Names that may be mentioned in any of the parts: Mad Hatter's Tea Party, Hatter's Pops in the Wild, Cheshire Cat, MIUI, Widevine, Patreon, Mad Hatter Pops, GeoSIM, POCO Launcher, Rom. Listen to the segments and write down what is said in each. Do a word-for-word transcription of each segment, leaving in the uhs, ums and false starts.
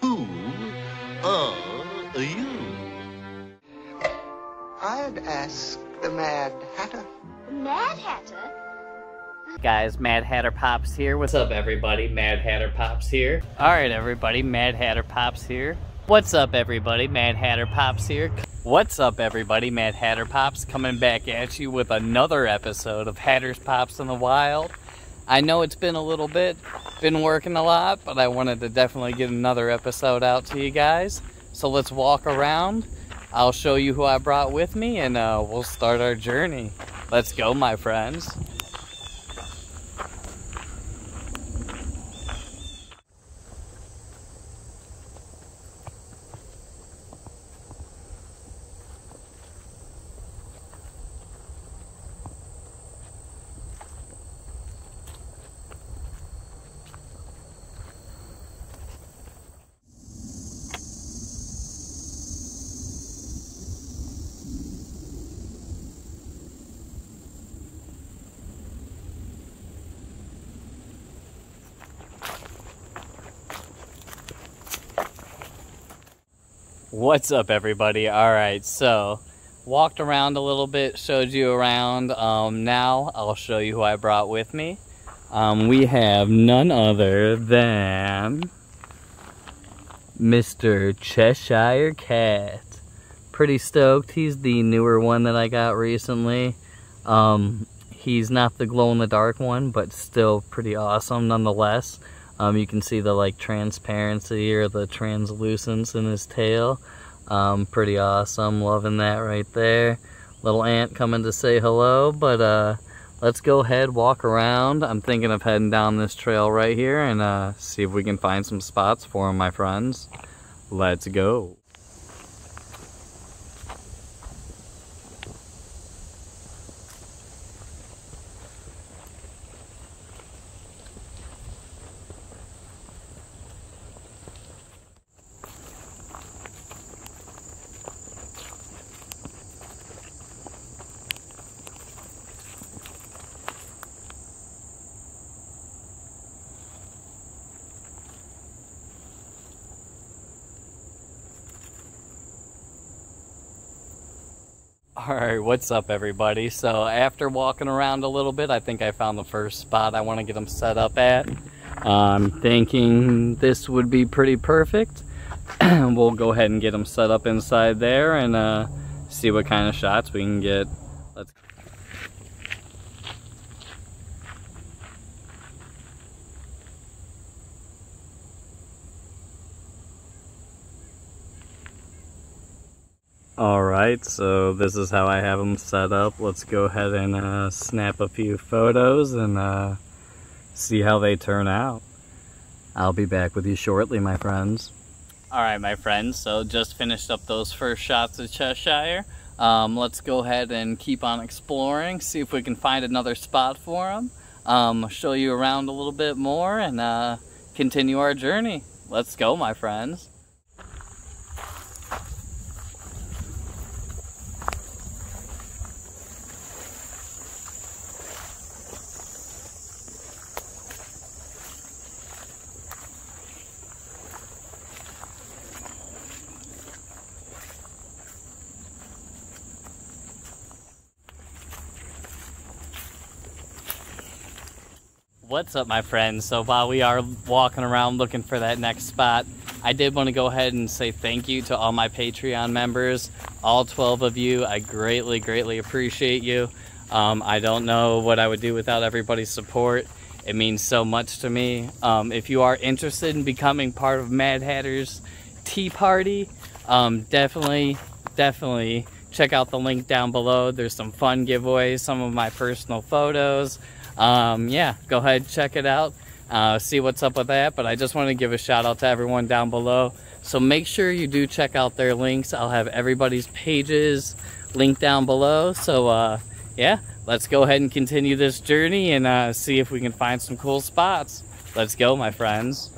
Who are you? I'd ask the Mad Hatter. The Mad Hatter? Guys, Mad Hatter Pops here. What's up, everybody? Mad Hatter Pops here. Alright, everybody. Mad Hatter Pops here. What's up, everybody? Mad Hatter Pops here. What's up, everybody? Mad Hatter Pops coming back at you with another episode of Hatter's Pops in the Wild. I know it's been a little bit, been working a lot, but I wanted to definitely get another episode out to you guys. So let's walk around. I'll show you who I brought with me, and uh, we'll start our journey. Let's go, my friends. What's up, everybody? Alright, so walked around a little bit, showed you around. Um, now I'll show you who I brought with me. Um, we have none other than Mister Cheshire Cat. Pretty stoked. He's the newer one that I got recently. Um, he's not the glow-in-the-dark one, but still pretty awesome nonetheless. Um, you can see the like transparency or the translucence in his tail. Um, pretty awesome, loving that right there. Little ant coming to say hello, but uh, let's go ahead, walk around. I'm thinking of heading down this trail right here and uh, see if we can find some spots for him, my friends. Let's go. Alright, what's up, everybody? So after walking around a little bit, I think I found the first spot I want to get them set up at. I'm um, thinking this would be pretty perfect. We'll go ahead and get them set up inside there and uh, see what kind of shots we can get. Let's Alright, so this is how I have them set up. Let's go ahead and uh, snap a few photos and uh, see how they turn out. I'll be back with you shortly, my friends. Alright, my friends, so just finished up those first shots of Cheshire. Um, let's go ahead and keep on exploring, see if we can find another spot for them. Um, show you around a little bit more and uh, continue our journey. Let's go, my friends. What's up, my friends? So while we are walking around looking for that next spot, I did want to go ahead and say thank you to all my Patreon members, all twelve of you. I greatly, greatly appreciate you. Um, I don't know what I would do without everybody's support. It means so much to me. Um, if you are interested in becoming part of Mad Hatter's Tea Party, um, definitely, definitely check out the link down below. There's some fun giveaways, some of my personal photos. Um, yeah, go ahead, check it out, uh, see what's up with that, but I just want to give a shout out to everyone down below, so make sure you do check out their links. I'll have everybody's pages linked down below, so uh, yeah, let's go ahead and continue this journey and uh, see if we can find some cool spots. Let's go, my friends.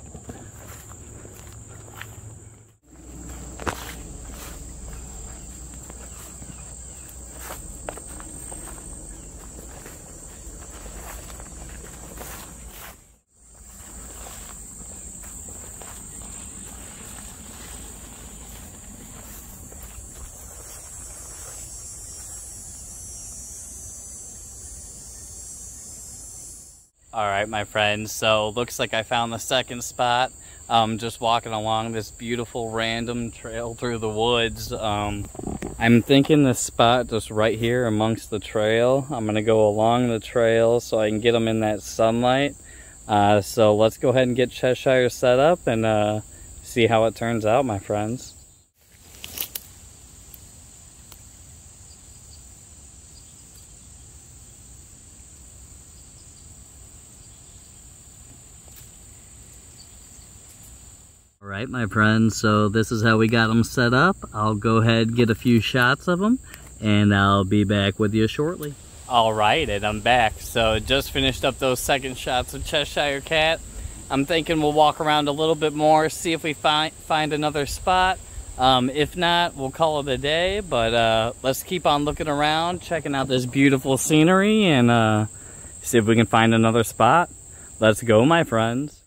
Alright my friends, so looks like I found the second spot. Um, just walking along this beautiful random trail through the woods. Um, I'm thinking this spot just right here amongst the trail. I'm going to go along the trail so I can get them in that sunlight. Uh, so let's go ahead and get Cheshire set up and uh, see how it turns out, my friends. Alright my friends, so this is how we got them set up. I'll go ahead and get a few shots of them and I'll be back with you shortly. Alright, and I'm back. So just finished up those second shots of Cheshire Cat. I'm thinking we'll walk around a little bit more, see if we find find another spot. Um, if not, we'll call it a day, but uh, let's keep on looking around, checking out this beautiful scenery and uh, see if we can find another spot. Let's go my friends.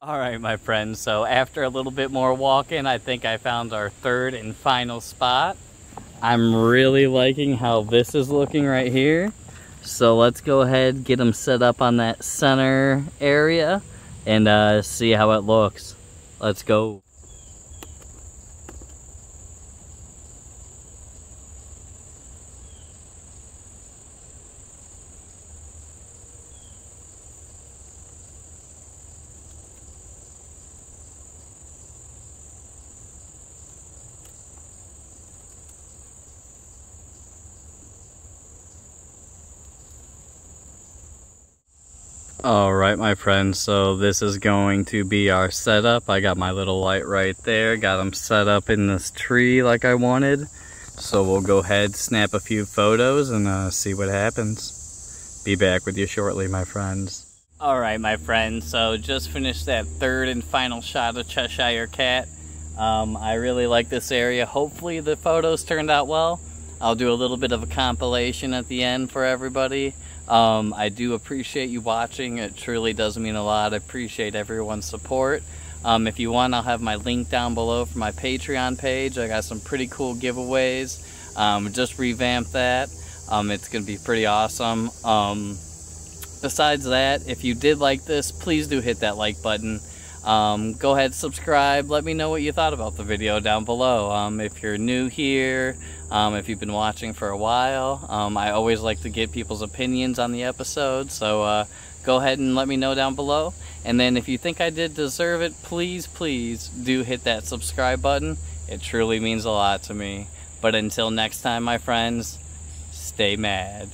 Alright my friends, so after a little bit more walking, I think I found our third and final spot. I'm really liking how this is looking right here. So let's go ahead, get them set up on that center area and uh, see how it looks. Let's go. Alright my friends, so this is going to be our setup. I got my little light right there, got them set up in this tree like I wanted. So we'll go ahead, snap a few photos and uh, see what happens. Be back with you shortly my friends. Alright my friends, so just finished that third and final shot of Cheshire Cat. Um, I really like this area. Hopefully the photos turned out well. I'll do a little bit of a compilation at the end for everybody. Um, I do appreciate you watching. It truly does mean a lot. I appreciate everyone's support. Um, if you want, I'll have my link down below for my Patreon page. I got some pretty cool giveaways. Um, just revamped that. Um, it's going to be pretty awesome. Um, besides that, if you did like this, please do hit that like button. Um, go ahead, subscribe. Let me know what you thought about the video down below. Um, if you're new here, um, if you've been watching for a while, um, I always like to get people's opinions on the episode, so uh, go ahead and let me know down below. And then if you think I did deserve it, please, please do hit that subscribe button. It truly means a lot to me. But until next time, my friends, stay mad.